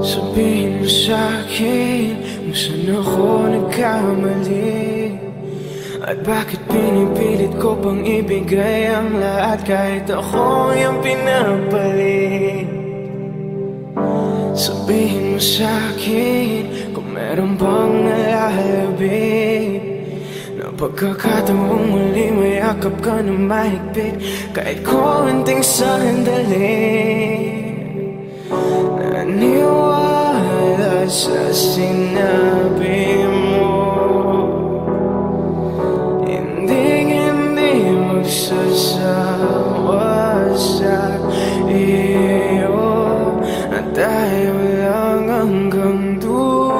Sabihin mo sa'kin kung saan ako nagkamali, at bakit pinipilit ko bang ibigay ang lahat kahit ako yung pinapali. Sabihin mo sa'kin kung meron bang nalalabi na pagkakataong muli mayakap ka na mahigpit kahit konting sandali. Naniwala sa sinabi mo, hindi magsasawa sa iyo, at tayo lang hanggang dulo.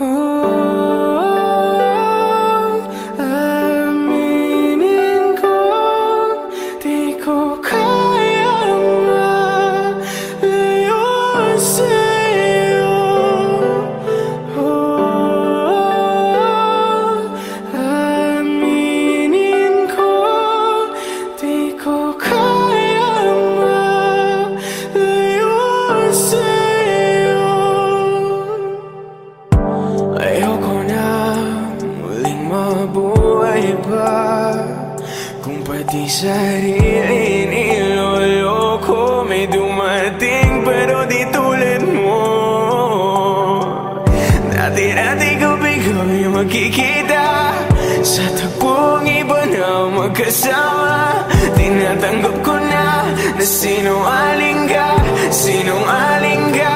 Oh, aminin ko, di ko di sarili niloloko. May dumating pero di tulad mo. Dati-dati ko bigay magkikita sa takong iba na magkasama. Tinatanggap ko na na sinungaling ka, sinungaling ka.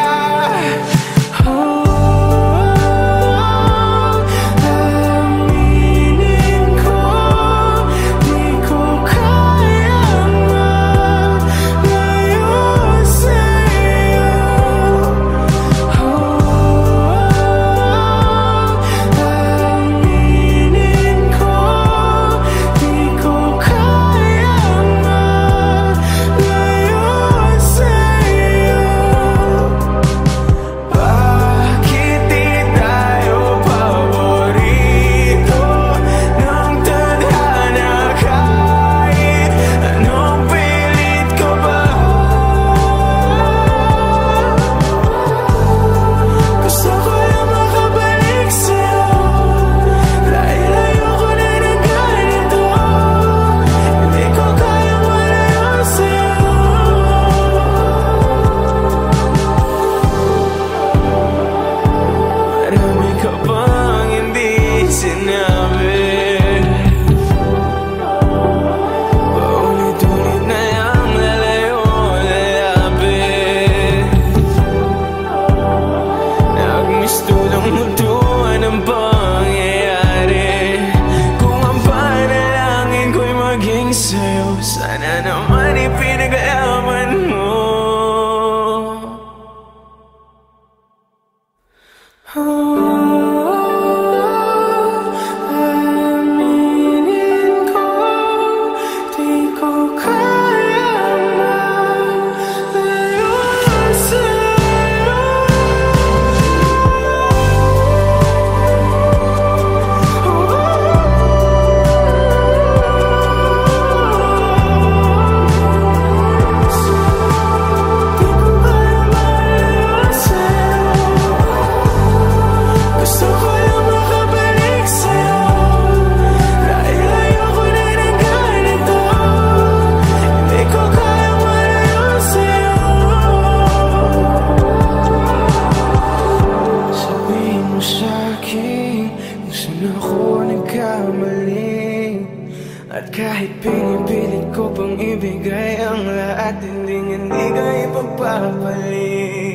Sana naman ipinaglaban mo. Aminin ko, di ko kaya malayo sa'yo. At kahit pinipilit ko pang ibigay ang lahat, hindi ka ipagpapalit.